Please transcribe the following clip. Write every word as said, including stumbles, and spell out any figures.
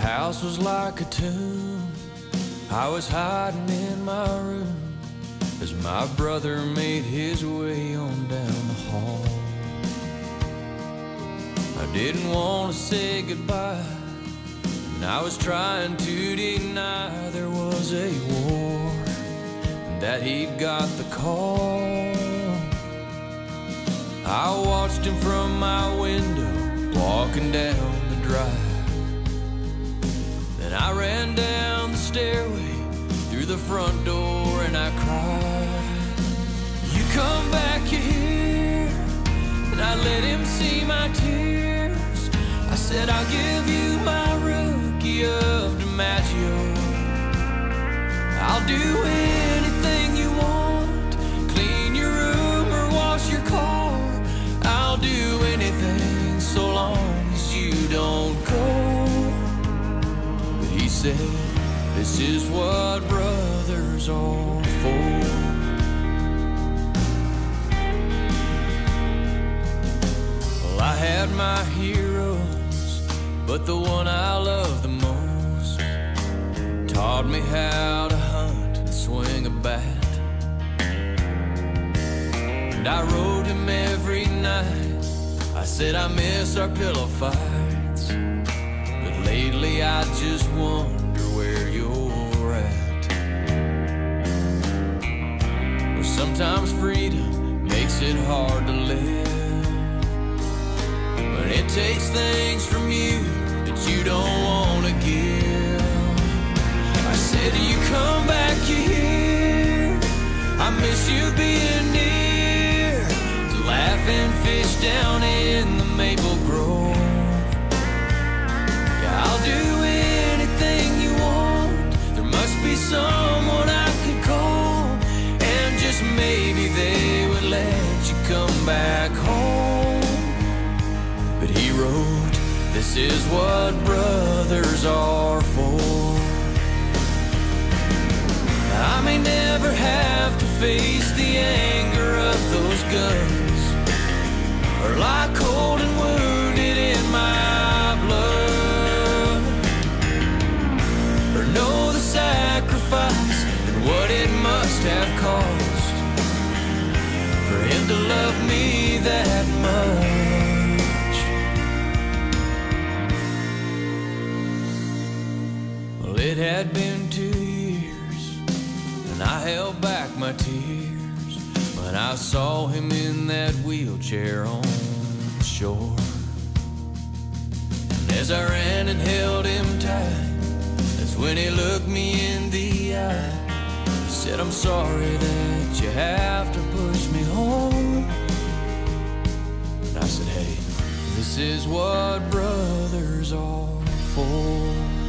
house was like a tomb. I was hiding in my room as my brother made his way on down the hall. I didn't want to say goodbye, and I was trying to deny there was a war and that he'd got the call. I watched him from my window walking down the drive. And I ran down the stairway, through the front door, and I cried. You come back here, and I let him see my tears. I said, I'll give you my rookie of DiMaggio. I'll do anything you want, clean your room or wash your car. I'll do anything so long as you don't go. Said, this is what brothers are for. Well, I had my heroes, but the one I love the most taught me how to hunt and swing a bat. And I rode him every night. I said I miss our pillow fights. Lately I just wonder where you're at. Well, sometimes freedom makes it hard to live, but it takes things from you that you don't want to give. I said, you come back here, I miss you being near, the laughing fish down in the maple grove. I'll do anything you want. There must be someone I could call, and just maybe they would let you come back home. But he wrote, this is what brothers are for. I may never have to face the anger of those guns, or lie cold and wounded in my blood, or know the sacrifice and what it must have cost for him to love me that much. Well, it had been two years, and I held back my tears when I saw him in that wheelchair on the shore. And as I ran and held him tight, when he looked me in the eye, he said, I'm sorry that you have to push me home. And I said, hey, this is what brothers are for.